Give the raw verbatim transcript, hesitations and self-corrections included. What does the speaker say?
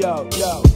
yo, yo.